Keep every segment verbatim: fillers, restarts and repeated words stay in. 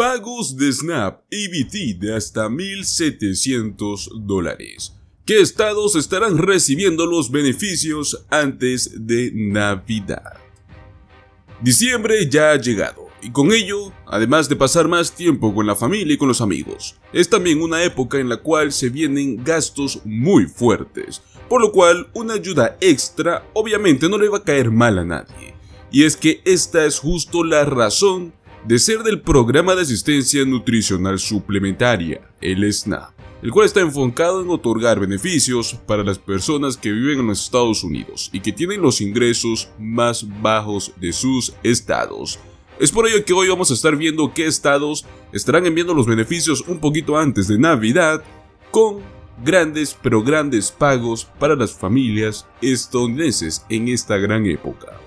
pagos de SNAP E B T de hasta mil setecientos dólares. ¿Qué estados estarán recibiendo los beneficios antes de Navidad? Diciembre ya ha llegado, y con ello, además de pasar más tiempo con la familia y con los amigos, es también una época en la cual se vienen gastos muy fuertes, por lo cual una ayuda extra obviamente no le va a caer mal a nadie. Y es que esta es justo la razón de ser del programa de asistencia nutricional suplementaria, el SNAP, el cual está enfocado en otorgar beneficios para las personas que viven en los Estados Unidos y que tienen los ingresos más bajos de sus estados. Es por ello que hoy vamos a estar viendo qué estados estarán enviando los beneficios un poquito antes de Navidad, con grandes pero grandes pagos para las familias estadounidenses en esta gran época.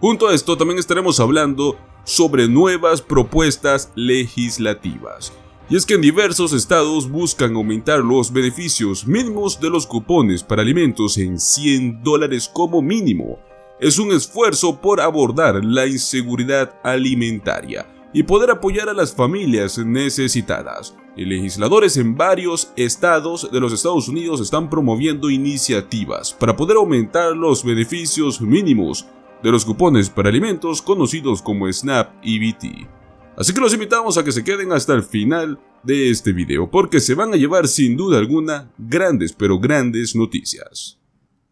Junto a esto también estaremos hablando sobre nuevas propuestas legislativas. Y es que en diversos estados buscan aumentar los beneficios mínimos de los cupones para alimentos en cien dólares como mínimo. Es un esfuerzo por abordar la inseguridad alimentaria y poder apoyar a las familias necesitadas. Y legisladores en varios estados de los Estados Unidos están promoviendo iniciativas para poder aumentar los beneficios mínimos de los cupones para alimentos conocidos como SNAP E B T. Así que los invitamos a que se queden hasta el final de este video, porque se van a llevar sin duda alguna grandes pero grandes noticias.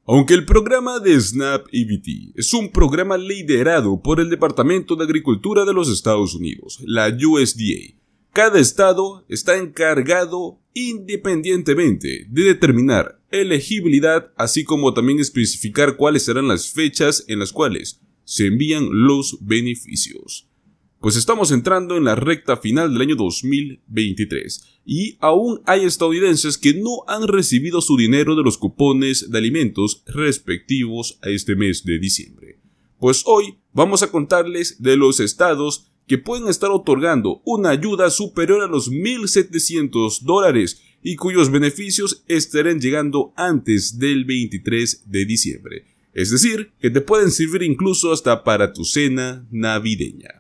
Aunque el programa de SNAP E B T es un programa liderado por el Departamento de Agricultura de los Estados Unidos, la U S D A, cada estado está encargado independientemente de determinar elegibilidad, así como también especificar cuáles serán las fechas en las cuales se envían los beneficios. Pues estamos entrando en la recta final del año dos mil veintitrés y aún hay estadounidenses que no han recibido su dinero de los cupones de alimentos respectivos a este mes de diciembre. Pues hoy vamos a contarles de los estados que pueden estar otorgando una ayuda superior a los mil setecientos dólares y cuyos beneficios estarán llegando antes del veintitrés de diciembre. Es decir, que te pueden servir incluso hasta para tu cena navideña.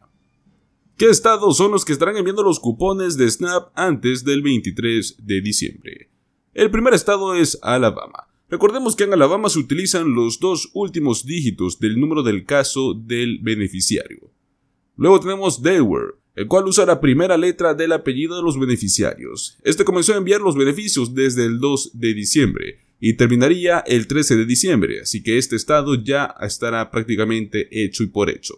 ¿Qué estados son los que estarán enviando los cupones de SNAP antes del veintitrés de diciembre? El primer estado es Alabama. Recordemos que en Alabama se utilizan los dos últimos dígitos del número del caso del beneficiario. Luego tenemos Delaware, el cual usa la primera letra del apellido de los beneficiarios. Este comenzó a enviar los beneficios desde el dos de diciembre y terminaría el trece de diciembre, así que este estado ya estará prácticamente hecho y por hecho.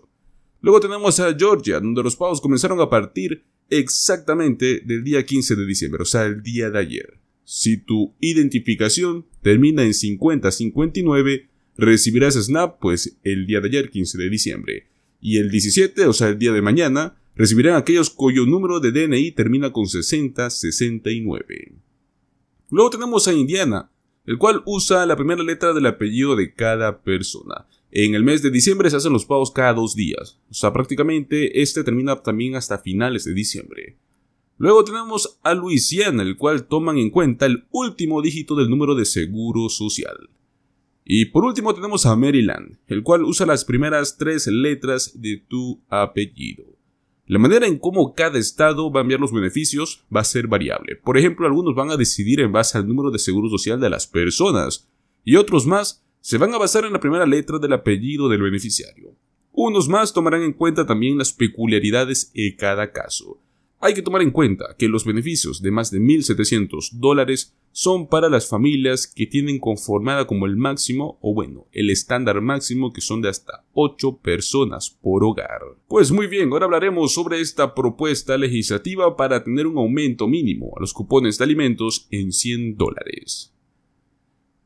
Luego tenemos a Georgia, donde los pagos comenzaron a partir exactamente del día quince de diciembre, o sea, el día de ayer. Si tu identificación termina en cincuenta cincuenta y nueve, recibirás SNAP pues el día de ayer, quince de diciembre. Y el diecisiete, o sea, el día de mañana, recibirán aquellos cuyo número de D N I termina con sesenta sesenta y nueve. Luego tenemos a Indiana, el cual usa la primera letra del apellido de cada persona. En el mes de diciembre se hacen los pagos cada dos días, o sea, prácticamente este termina también hasta finales de diciembre. Luego tenemos a Luisiana, el cual toman en cuenta el último dígito del número de seguro social. Y por último tenemos a Maryland, el cual usa las primeras tres letras de tu apellido. La manera en cómo cada estado va a enviar los beneficios va a ser variable. Por ejemplo, algunos van a decidir en base al número de seguro social de las personas, y otros más se van a basar en la primera letra del apellido del beneficiario. Unos más tomarán en cuenta también las peculiaridades de cada caso. Hay que tomar en cuenta que los beneficios de más de mil setecientos dólares son para las familias que tienen conformada como el máximo, o bueno, el estándar máximo, que son de hasta ocho personas por hogar. Pues muy bien, ahora hablaremos sobre esta propuesta legislativa para tener un aumento mínimo a los cupones de alimentos en cien dólares.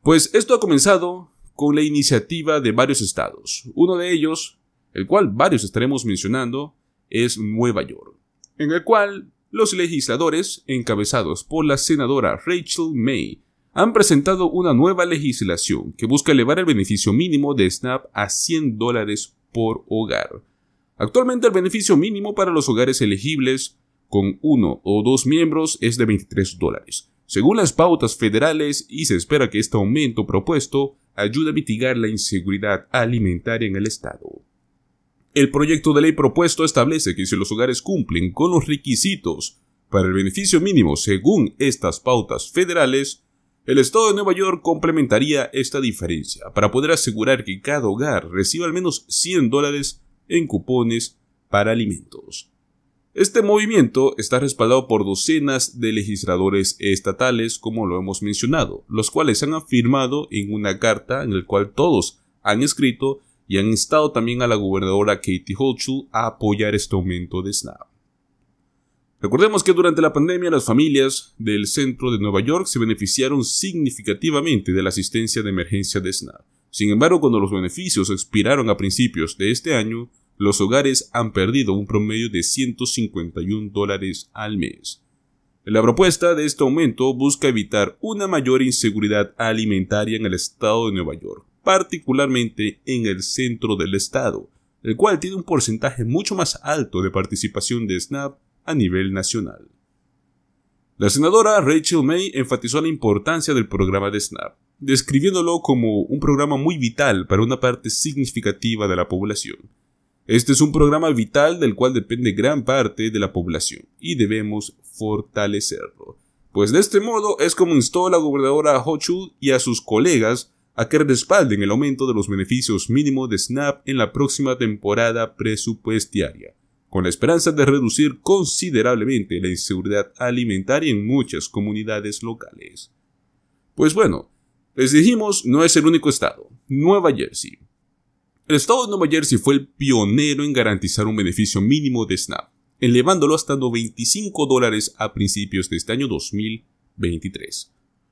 Pues esto ha comenzado con la iniciativa de varios estados. Uno de ellos, el cual varios estaremos mencionando, es Nueva York, en el cual los legisladores, encabezados por la senadora Rachel May, han presentado una nueva legislación que busca elevar el beneficio mínimo de SNAP a cien dólares por hogar. Actualmente el beneficio mínimo para los hogares elegibles con uno o dos miembros es de veintitrés dólares, según las pautas federales, y se espera que este aumento propuesto ayude a mitigar la inseguridad alimentaria en el estado. El proyecto de ley propuesto establece que si los hogares cumplen con los requisitos para el beneficio mínimo según estas pautas federales, el estado de Nueva York complementaría esta diferencia para poder asegurar que cada hogar reciba al menos cien dólares en cupones para alimentos. Este movimiento está respaldado por docenas de legisladores estatales, como lo hemos mencionado, los cuales han afirmado en una carta en la cual todos han escrito y han instado también a la gobernadora Kathy Hochul a apoyar este aumento de SNAP. Recordemos que durante la pandemia las familias del centro de Nueva York se beneficiaron significativamente de la asistencia de emergencia de SNAP. Sin embargo, cuando los beneficios expiraron a principios de este año, los hogares han perdido un promedio de ciento cincuenta y un dólares al mes. La propuesta de este aumento busca evitar una mayor inseguridad alimentaria en el estado de Nueva York, particularmente en el centro del estado, el cual tiene un porcentaje mucho más alto de participación de SNAP a nivel nacional. La senadora Rachel May enfatizó la importancia del programa de SNAP, describiéndolo como un programa muy vital para una parte significativa de la población. Este es un programa vital del cual depende gran parte de la población y debemos fortalecerlo, pues de este modo es como instó la gobernadora Hochul y a sus colegas a que respalden el aumento de los beneficios mínimos de SNAP en la próxima temporada presupuestaria, con la esperanza de reducir considerablemente la inseguridad alimentaria en muchas comunidades locales. Pues bueno, les dijimos, no es el único estado. Nueva Jersey. El estado de Nueva Jersey fue el pionero en garantizar un beneficio mínimo de SNAP, elevándolo hasta noventa y cinco dólares a principios de este año dos mil veintitrés.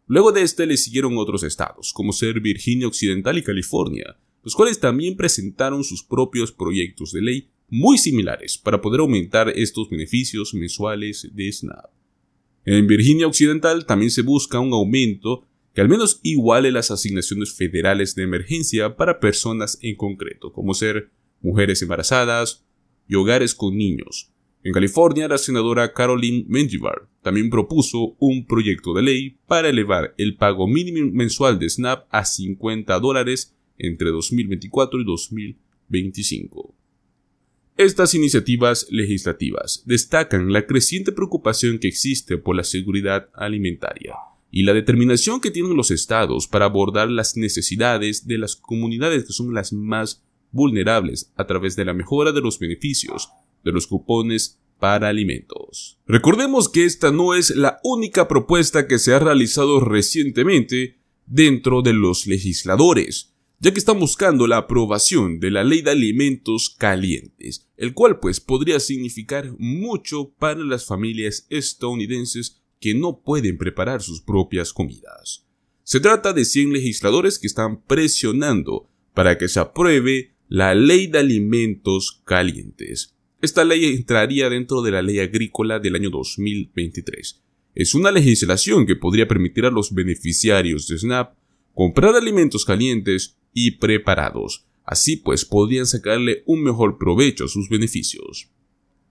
Luego de este le siguieron otros estados, como ser Virginia Occidental y California, los cuales también presentaron sus propios proyectos de ley muy similares para poder aumentar estos beneficios mensuales de SNAP. En Virginia Occidental también se busca un aumento que al menos iguale las asignaciones federales de emergencia para personas en concreto, como ser mujeres embarazadas y hogares con niños. En California, la senadora Caroline Menjivar también propuso un proyecto de ley para elevar el pago mínimo mensual de SNAP a cincuenta dólares entre dos mil veinticuatro y dos mil veinticinco. Estas iniciativas legislativas destacan la creciente preocupación que existe por la seguridad alimentaria y la determinación que tienen los estados para abordar las necesidades de las comunidades que son las más vulnerables a través de la mejora de los beneficios de los cupones para alimentos. Recordemos que esta no es la única propuesta que se ha realizado recientemente dentro de los legisladores, ya que están buscando la aprobación de la ley de alimentos calientes, el cual pues podría significar mucho para las familias estadounidenses que no pueden preparar sus propias comidas. Se trata de cien legisladores que están presionando para que se apruebe la ley de alimentos calientes. Esta ley entraría dentro de la ley agrícola del año dos mil veintitrés. Es una legislación que podría permitir a los beneficiarios de SNAP comprar alimentos calientes y preparados. Así pues podrían sacarle un mejor provecho a sus beneficios.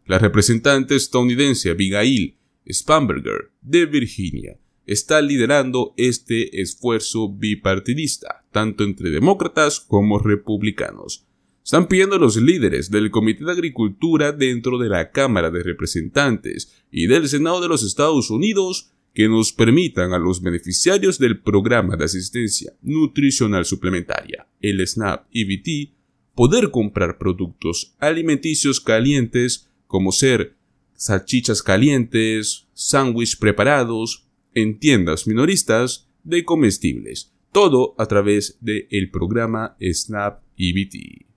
La representante estadounidense Abigail Spanberger de Virginia está liderando este esfuerzo bipartidista, tanto entre demócratas como republicanos. Están pidiendo a los líderes del Comité de Agricultura dentro de la Cámara de Representantes y del Senado de los Estados Unidos que nos permitan a los beneficiarios del Programa de Asistencia Nutricional Suplementaria, el SNAP E B T, poder comprar productos alimenticios calientes como ser salchichas calientes, sándwiches preparados, en tiendas minoristas de comestibles, todo a través del programa SNAP E B T.